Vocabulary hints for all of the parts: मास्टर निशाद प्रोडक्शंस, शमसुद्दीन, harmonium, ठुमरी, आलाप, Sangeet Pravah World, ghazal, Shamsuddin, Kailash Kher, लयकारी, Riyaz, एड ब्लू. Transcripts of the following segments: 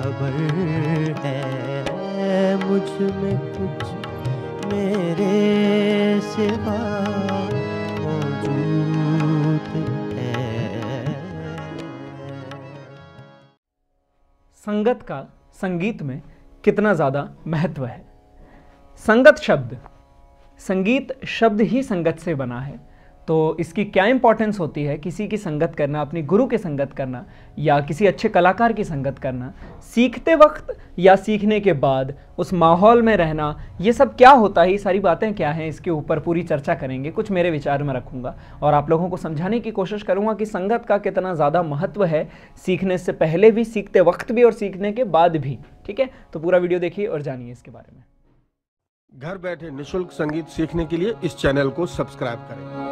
खबर है मुझ में कुछ मेरे सिवा मौजूद है। संगत का संगीत में कितना ज़्यादा महत्व है। संगीत शब्द ही संगत से बना है, तो इसकी क्या इम्पोर्टेंस होती है। किसी की संगत करना, अपने गुरु के संगत करना या किसी अच्छे कलाकार की संगत करना, सीखते वक्त या सीखने के बाद उस माहौल में रहना, ये सब क्या होता है, ये सारी बातें क्या हैं, इसके ऊपर पूरी चर्चा करेंगे। कुछ मेरे विचार में रखूँगा और आप लोगों को समझाने की कोशिश करूँगा कि संगत का कितना ज़्यादा महत्व है, सीखने से पहले भी, सीखते वक्त भी और सीखने के बाद भी। ठीक है, तो पूरा वीडियो देखिए और जानिए इसके बारे में। घर बैठे निःशुल्क संगीत सीखने के लिए इस चैनल को सब्सक्राइब करें।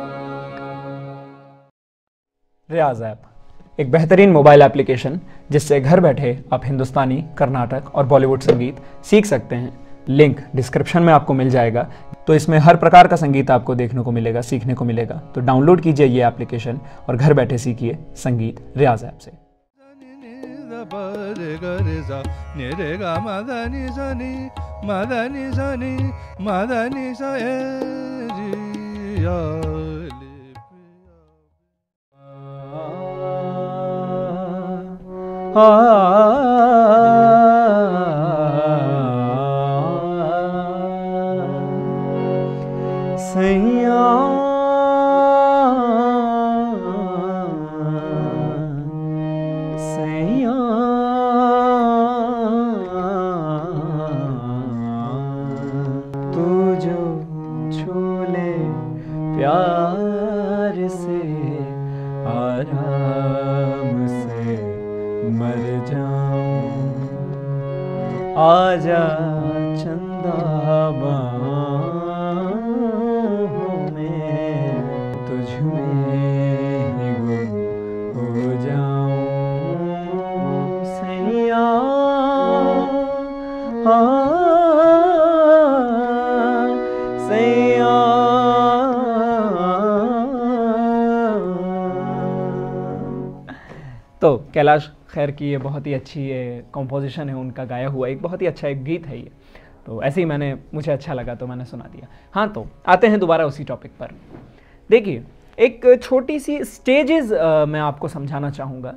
रियाज ऐप एक बेहतरीन मोबाइल एप्लीकेशन जिससे घर बैठे आप हिंदुस्तानी, कर्नाटक और बॉलीवुड संगीत सीख सकते हैं। लिंक डिस्क्रिप्शन में आपको मिल जाएगा। तो इसमें हर प्रकार का संगीत आपको देखने को मिलेगा, सीखने को मिलेगा। तो डाउनलोड कीजिए ये एप्लीकेशन और घर बैठे सीखिए संगीत रियाज ऐप से। सैया आजा चंदा बाहों में, तुझ में ही गुम हो जाऊं सैया। सैया तो कैलाश खैर की ये बहुत ही अच्छी कंपोजिशन है, उनका गाया हुआ एक बहुत ही अच्छा एक गीत है ये। तो ऐसे ही मुझे अच्छा लगा तो मैंने सुना दिया। हाँ, तो आते हैं दोबारा उसी टॉपिक पर। देखिए, एक छोटी सी स्टेजेस मैं आपको समझाना चाहूँगा।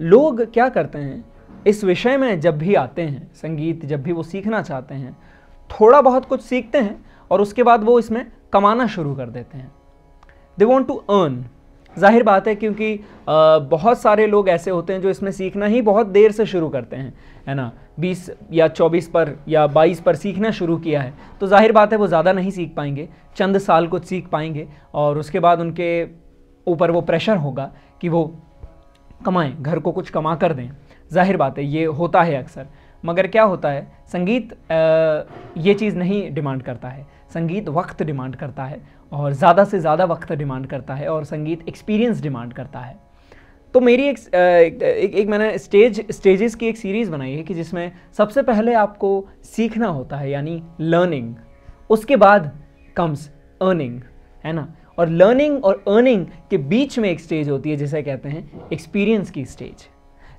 लोग क्या करते हैं इस विषय में, जब भी आते हैं संगीत, जब भी वो सीखना चाहते हैं, थोड़ा बहुत कुछ सीखते हैं और उसके बाद वो इसमें कमाना शुरू कर देते हैं। They want to earn. जाहिर बात है, क्योंकि बहुत सारे लोग ऐसे होते हैं जो इसमें सीखना ही बहुत देर से शुरू करते हैं, है ना। 20 या 24 पर या 22 पर सीखना शुरू किया है तो जाहिर बात है वो ज़्यादा नहीं सीख पाएंगे, चंद साल कुछ सीख पाएंगे और उसके बाद उनके ऊपर वो प्रेशर होगा कि वो कमाएँ, घर को कुछ कमा कर दें। जाहिर बात है ये होता है अक्सर। मगर क्या होता है, संगीत ये चीज़ नहीं डिमांड करता है। संगीत वक्त डिमांड करता है और ज़्यादा से ज़्यादा वक्त डिमांड करता है और संगीत एक्सपीरियंस डिमांड करता है। तो मेरी एक मैंने स्टेजेस की एक सीरीज़ बनाई है कि जिसमें सबसे पहले आपको सीखना होता है, यानी लर्निंग, उसके बाद कम्स अर्निंग, है ना। और लर्निंग और अर्निंग के बीच में एक स्टेज होती है जिसे कहते हैं एक्सपीरियंस की स्टेज।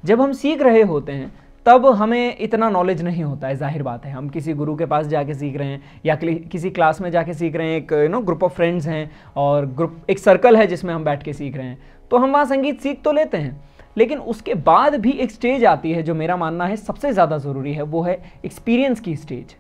जब हम सीख रहे होते हैं तब हमें इतना नॉलेज नहीं होता है, जाहिर बात है। हम किसी गुरु के पास जाके सीख रहे हैं या किसी क्लास में जाके सीख रहे हैं, एक ग्रुप ऑफ फ्रेंड्स हैं और एक सर्कल है जिसमें हम बैठ के सीख रहे हैं, तो हम वहाँ संगीत सीख तो लेते हैं। लेकिन उसके बाद भी एक स्टेज आती है जो मेरा मानना है सबसे ज़्यादा ज़रूरी है, वो है एक्सपीरियंस की स्टेज।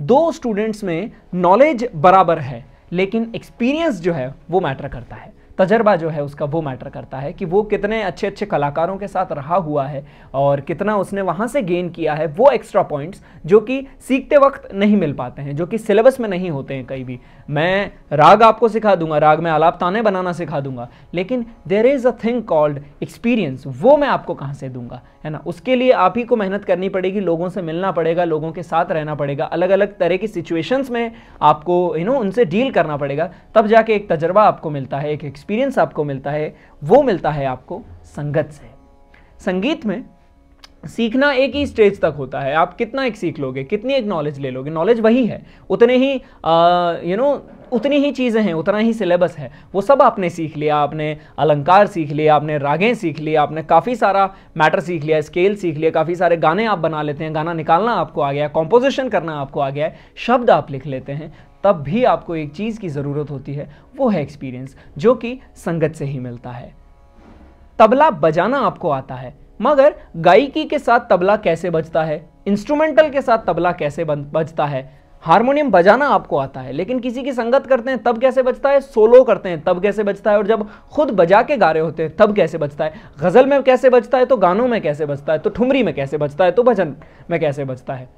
दो स्टूडेंट्स में नॉलेज बराबर है लेकिन एक्सपीरियंस जो है वो मैटर करता है, तजर्बा जो है उसका वो मैटर करता है कि वो कितने अच्छे अच्छे कलाकारों के साथ रहा हुआ है और कितना उसने वहाँ से गेन किया है, वो एक्स्ट्रा पॉइंट्स जो कि सीखते वक्त नहीं मिल पाते हैं, जो कि सिलेबस में नहीं होते हैं कहीं भी। मैं राग आपको सिखा दूंगा, राग में आलाप ताने बनाना सिखा दूंगा, लेकिन there is a thing called experience, वो मैं आपको कहाँ से दूंगा, है ना। उसके लिए आप ही को मेहनत करनी पड़ेगी, लोगों से मिलना पड़ेगा, लोगों के साथ रहना पड़ेगा, अलग अलग तरह की सिचुएशंस में आपको उनसे डील करना पड़ेगा, तब जाके एक तजर्बा आपको मिलता है, एक एक्सपीरियंस आपको मिलता है। वो मिलता है आपको संगत से। संगीत में सीखना एक ही स्टेज तक होता है। आप कितना एक सीख लोगे, कितनी एक नॉलेज ले लोगे, नॉलेज वही है, उतने ही उतनी ही चीज़ें हैं, उतना ही सिलेबस है, वो सब आपने सीख लिया। आपने अलंकार सीख लिया, आपने रागें सीख लिया, आपने काफ़ी सारा मैटर सीख लिया, स्केल सीख लिया, काफ़ी सारे गाने आप बना लेते हैं, गाना निकालना आपको आ गया, कॉम्पोजिशन करना आपको आ गया है, शब्द आप लिख लेते हैं। तब भी आपको एक चीज़ की ज़रूरत होती है, वो है एक्सपीरियंस, जो कि संगत से ही मिलता है। तबला बजाना आपको आता है, मगर गायकी के साथ तबला कैसे बजता है, इंस्ट्रूमेंटल के साथ तबला कैसे बजता है। हारमोनियम बजाना आपको आता है, लेकिन किसी की संगत करते हैं तब कैसे बजता है, सोलो करते हैं तब कैसे बजता है, और जब खुद बजा के गा रहे होते हैं तब कैसे बजता है। गज़ल में कैसे बजता है, तो गानों में कैसे बजता है, तो ठुमरी में कैसे बजता है, तो भजन में कैसे बजता है।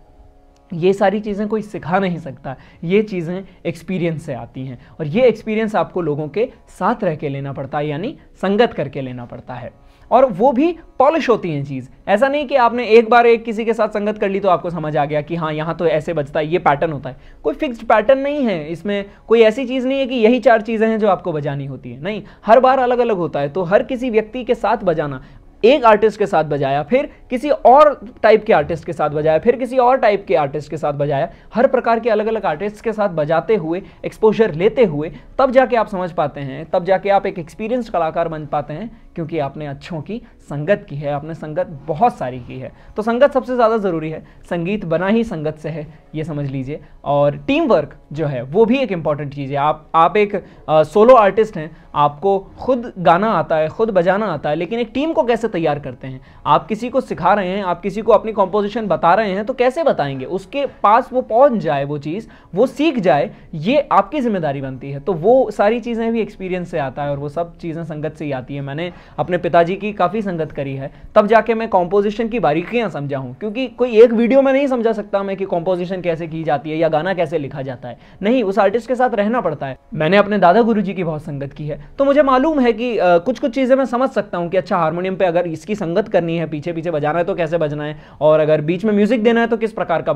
ये सारी चीज़ें कोई सिखा नहीं सकता, ये चीज़ें एक्सपीरियंस से आती हैं, और ये एक्सपीरियंस आपको लोगों के साथ रह के लेना पड़ता है, यानी संगत करके लेना पड़ता है, और वो भी पॉलिश होती हैं चीज़। ऐसा नहीं कि आपने एक बार एक किसी के साथ संगत कर ली तो आपको समझ आ गया कि हाँ यहाँ तो ऐसे बजता है, ये पैटर्न होता है। कोई फिक्स्ड पैटर्न नहीं है इसमें, कोई ऐसी चीज़ नहीं है कि यही चार चीज़ें हैं जो आपको बजानी होती है, नहीं, हर बार अलग अलग होता है। तो हर किसी व्यक्ति के साथ बजाना, एक आर्टिस्ट के साथ बजाया, फिर किसी और टाइप के आर्टिस्ट के साथ बजाया, फिर किसी और टाइप के आर्टिस्ट के साथ बजाया, हर प्रकार के अलग अलग आर्टिस्ट के साथ बजाते हुए, एक्सपोजर लेते हुए, तब जाके आप समझ पाते हैं, तब जाके आप एक एक्सपीरियंस्ड कलाकार बन पाते हैं, क्योंकि आपने अच्छों की संगत की है, आपने संगत बहुत सारी की है। तो संगत सबसे ज़्यादा ज़रूरी है, संगीत बना ही संगत से है, ये समझ लीजिए। और टीम वर्क जो है वो भी एक इम्पॉर्टेंट चीज़ है। आप एक सोलो आर्टिस्ट हैं, आपको खुद गाना आता है, खुद बजाना आता है, लेकिन एक टीम को कैसे तैयार करते हैं? आप किसी को सिखा रहे हैं, आप किसी को अपनी कंपोजिशन बता रहे हैं, तो कैसे बताएंगे? उसके पास वो पहुंच जाए, वो चीज़ वो सीख जाए, ये आपकी जिम्मेदारी बनती है। तो वो सारी चीज़ें भी एक्सपीरियंस से आता है, और वो सब चीज़ें संगत से ही आती है। मैंने अपने पिताजी की काफ़ी संगत करी है, तब जाके मैं कॉम्पोजिशन की बारीकियाँ समझा हूँ, क्योंकि कोई एक वीडियो में नहीं समझा सकता मैं कि कॉम्पोजिशन कैसे की जाती है या गाना कैसे लिखा जाता है, नहीं, उस आर्टिस्ट के साथ रहना पड़ता है। मैंने अपने दादा गुरुजी की बहुत संगत की है, तो मुझे मालूम है कि कुछ चीज़ें मैं समझ सकता हूँ कि अच्छा हारमोनियम पे अगर इसकी संगत करनी है, पीछे पीछे बजाना है तो कैसे बजना है, और अगर बीच में म्यूजिक देना है तो किस प्रकार का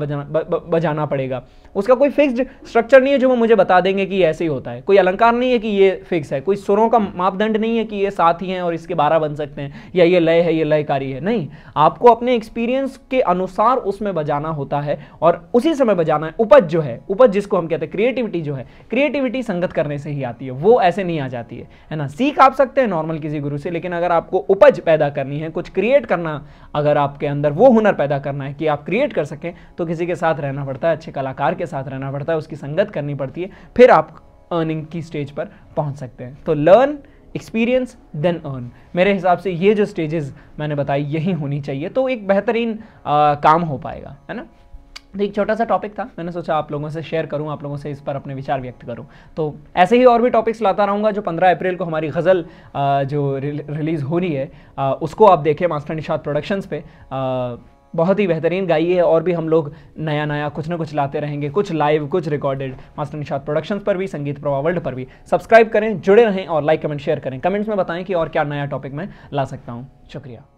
बजाना पड़ेगा। उसका कोई फिक्स्ड स्ट्रक्चर नहीं है जो वो मुझे बता देंगे कि ऐसे ही होता है, कोई अलंकार नहीं है कि ये फिक्स है, कोई सुरों का मापदंड नहीं है कि ये साथ ही हैं और इसके 12 बन सकते हैं, या ये लय है, ये लयकारी है, नहीं, आपको अपने एक्सपीरियंस के अनुसार उसमें बजाना होता है और उसी समय बजाना है। उपज जो है, उपज जिसको हम कहते हैं, क्रिएटिविटी जो है, क्रिएटिविटी संगत करने से ही आती है, वो ऐसे नहीं आ जाती है ना। सीख आप सकते हैं नॉर्मल किसी गुरु से, लेकिन अगर आपको उपज पैदा करनी है, कुछ क्रिएट करना, अगर आपके अंदर वो हुनर पैदा करना है कि आप क्रिएट कर सकें, तो किसी के साथ रहना पड़ता है, अच्छे कलाकार के साथ रहना पड़ता है, उसकी संगत करनी पड़ती है, फिर आप अर्निंग की स्टेज पर पहुंच सकते हैं। तो लर्न, एक्सपीरियंस, देन अर्न, मेरे हिसाब से ये जो स्टेजेस मैंने बताई यही होनी चाहिए, तो एक बेहतरीन काम हो पाएगा, है ना। तो एक छोटा सा टॉपिक था, मैंने सोचा आप लोगों से शेयर करूं, आप लोगों से इस पर अपने विचार व्यक्त करूं। तो ऐसे ही और भी टॉपिक्स लाता रहूँगा। जो 15 अप्रैल को हमारी गज़ल जो रिलीज़ हो रही है, उसको आप देखें मास्टर निशाद प्रोडक्शंस पे, बहुत ही बेहतरीन गाई है, और भी हम लोग नया नया कुछ ना कुछ लाते रहेंगे, कुछ लाइव, कुछ रिकॉर्डेड, मास्टर निशाद प्रोडक्शंस पर भी, संगीत प्रभा वर्ल्ड पर भी। सब्सक्राइब करें, जुड़े रहें, और लाइक कमेंट शेयर करें। कमेंट्स में बताएं कि और क्या नया टॉपिक मैं ला सकता हूँ। शुक्रिया।